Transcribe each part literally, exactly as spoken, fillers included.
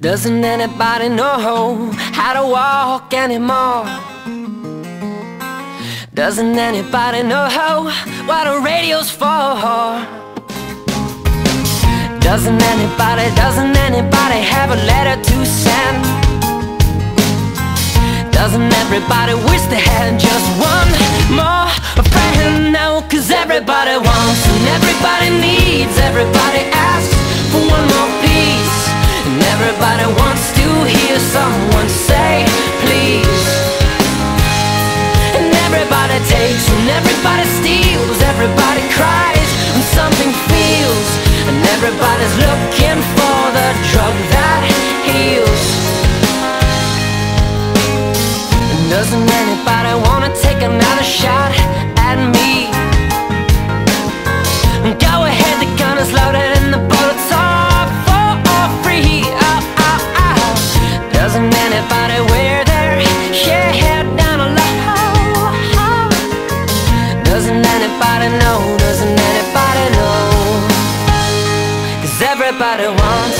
Doesn't anybody know how to walk anymore? Doesn't anybody know what a radio's for? Doesn't anybody, doesn't anybody have a letter to send? Doesn't everybody wish they had just one more friend? No, cause everybody wants and everybody needs, everybody asks for one more piece. And everybody wants to hear someone say, please. And everybody takes, and everybody steals, everybody cries when something feels. And everybody's looking for the drug that heals. And doesn't anybody wanna take another shot at me? Go ahead, the gun is loaded and the bullets are for free. Oh, oh, oh. Doesn't anybody wear their head down low? Doesn't anybody know? Doesn't anybody know? Cause everybody wants.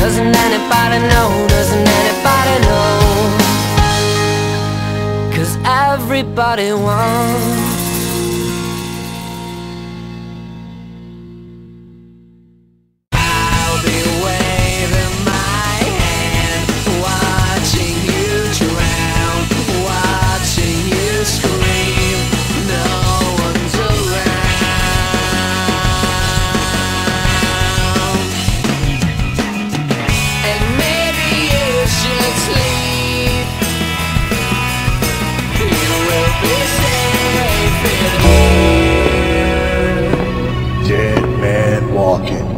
Doesn't anybody know? Doesn't anybody know? Cause everybody wants. Walking.